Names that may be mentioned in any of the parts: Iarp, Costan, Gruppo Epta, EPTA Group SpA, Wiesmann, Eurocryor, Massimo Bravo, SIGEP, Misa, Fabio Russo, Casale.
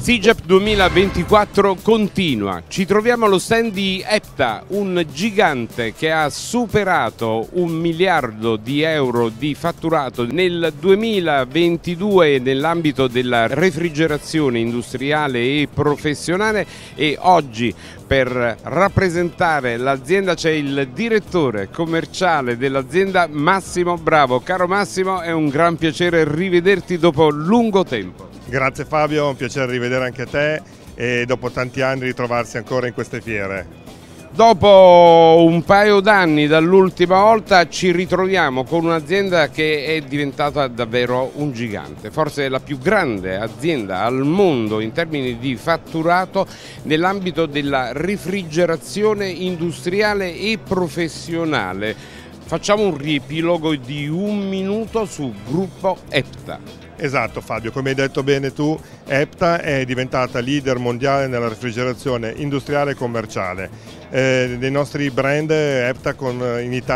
SIGEP 2024 continua, ci troviamo allo stand di Epta, un gigante che ha superato 1 miliardo di euro di fatturato nel 2022 nell'ambito della refrigerazione industriale e professionale, e oggi per rappresentare l'azienda c'è il direttore commerciale dell'azienda, Massimo Bravo. Caro Massimo, è un gran piacere rivederti dopo lungo tempo. Grazie Fabio, un piacere rivedere anche te e dopo tanti anni ritrovarsi ancora in queste fiere. Dopo un paio d'anni dall'ultima volta ci ritroviamo con un'azienda che è diventata davvero un gigante, forse la più grande azienda al mondo in termini di fatturato nell'ambito della refrigerazione industriale e professionale. Facciamo un riepilogo di 1 minuto su Gruppo Epta. Esatto Fabio, come hai detto bene tu, Epta è diventata leader mondiale nella refrigerazione industriale e commerciale. Dei nostri brand Epta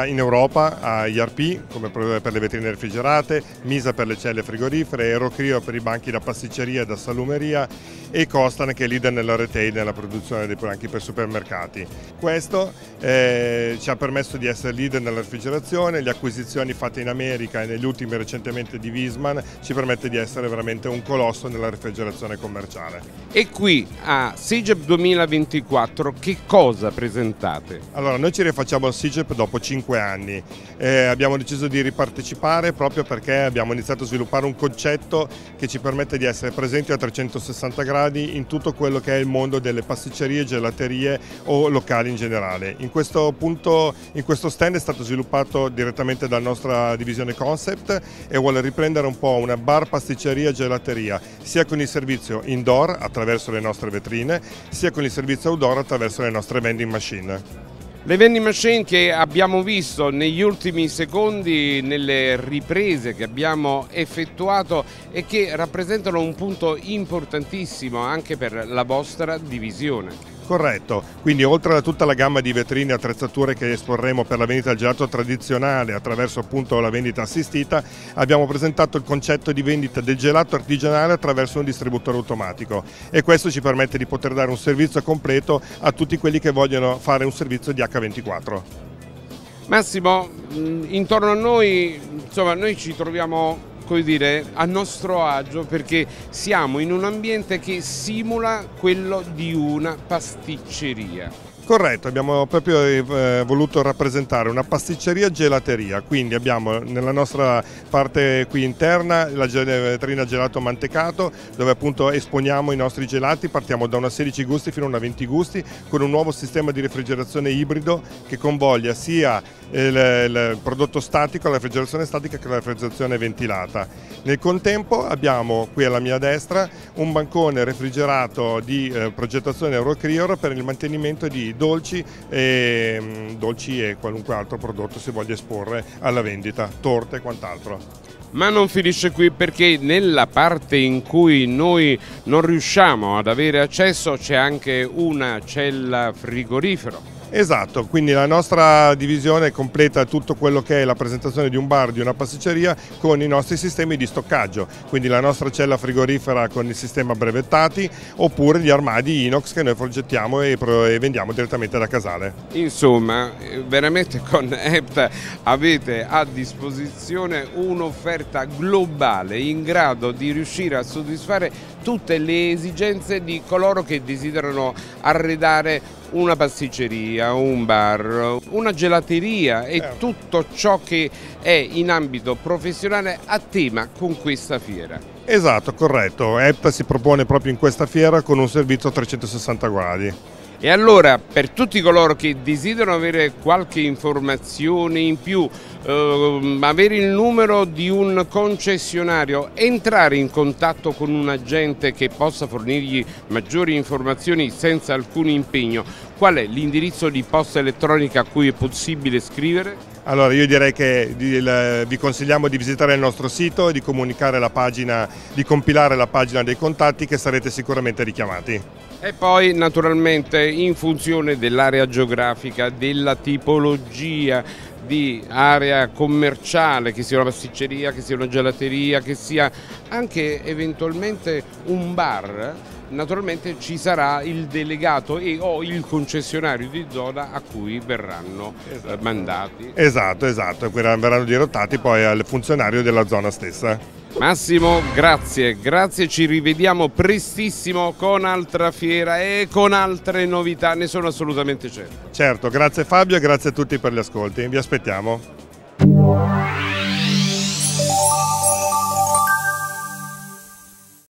in Europa ha Iarp come per le vetrine refrigerate, Misa per le celle frigorifere, Eurocryor per i banchi da pasticceria e da salumeria e Costan che è leader nella retail, nella produzione dei prodotti per supermercati. Questo ci ha permesso di essere leader nella refrigerazione. Le acquisizioni fatte in America e negli ultimi recentemente di Wiesmann ci permette di essere veramente un colosso nella refrigerazione commerciale. E qui a SIGEP 2024 che cosa presentate? Allora, noi ci rifacciamo al SIGEP dopo 5 anni. Abbiamo deciso di ripartecipare proprio perché abbiamo iniziato a sviluppare un concetto che ci permette di essere presenti a 360 gradi in tutto quello che è il mondo delle pasticcerie, gelaterie o locali in generale. In questo stand è stato sviluppato direttamente dalla nostra divisione Concept e vuole riprendere un po' una bar, pasticceria, gelateria, sia con il servizio indoor attraverso le nostre vetrine, sia con il servizio outdoor attraverso le nostre vending machine. Le vending machine che abbiamo visto negli ultimi secondi nelle riprese che abbiamo effettuato e che rappresentano un punto importantissimo anche per la vostra divisione. Corretto, quindi oltre a tutta la gamma di vetrine e attrezzature che esporremo per la vendita al gelato tradizionale attraverso appunto la vendita assistita, abbiamo presentato il concetto di vendita del gelato artigianale attraverso un distributore automatico, e questo ci permette di poter dare un servizio completo a tutti quelli che vogliono fare un servizio di H24. Massimo, intorno a noi, insomma, noi ci troviamo a nostro agio perché siamo in un ambiente che simula quello di una pasticceria. Corretto, abbiamo proprio voluto rappresentare una pasticceria gelateria, quindi abbiamo nella nostra parte qui interna la vetrina gelato mantecato dove appunto esponiamo i nostri gelati, partiamo da una 16 gusti fino a una 20 gusti con un nuovo sistema di refrigerazione ibrido che convoglia sia il prodotto statico, la refrigerazione statica che la refrigerazione ventilata. Nel contempo abbiamo qui alla mia destra un bancone refrigerato di progettazione Eurocryor per il mantenimento di dolci e qualunque altro prodotto si voglia esporre alla vendita, torte e quant'altro. Ma non finisce qui, perché nella parte in cui noi non riusciamo ad avere accesso c'è anche una cella frigorifero. Esatto, quindi la nostra divisione completa tutto quello che è la presentazione di un bar, di una pasticceria con i nostri sistemi di stoccaggio, quindi la nostra cella frigorifera con il sistema brevettati oppure gli armadi inox che noi progettiamo e vendiamo direttamente da Casale. Insomma, veramente con Epta avete a disposizione un'offerta globale in grado di riuscire a soddisfare tutte le esigenze di coloro che desiderano arredare una pasticceria, un bar, una gelateria e tutto ciò che è in ambito professionale a tema con questa fiera. Esatto, corretto. Epta si propone proprio in questa fiera con un servizio a 360 gradi. E allora, per tutti coloro che desiderano avere qualche informazione in più, avere il numero di un concessionario, entrare in contatto con un agente che possa fornirgli maggiori informazioni senza alcun impegno, qual è l'indirizzo di posta elettronica a cui è possibile scrivere? Allora io direi che vi consigliamo di visitare il nostro sito e di comunicare la pagina, di compilare la pagina dei contatti che sarete sicuramente richiamati. E poi naturalmente in funzione dell'area geografica, della tipologia di area commerciale, che sia una pasticceria, che sia una gelateria, che sia anche eventualmente un bar, naturalmente ci sarà il delegato e o il concessionario di zona a cui verranno mandati. Esatto, verranno dirottati poi al funzionario della zona stessa. Massimo, grazie, ci rivediamo prestissimo con altra fiera e con altre novità, ne sono assolutamente certo. Certo, grazie Fabio e grazie a tutti per gli ascolti, vi aspettiamo.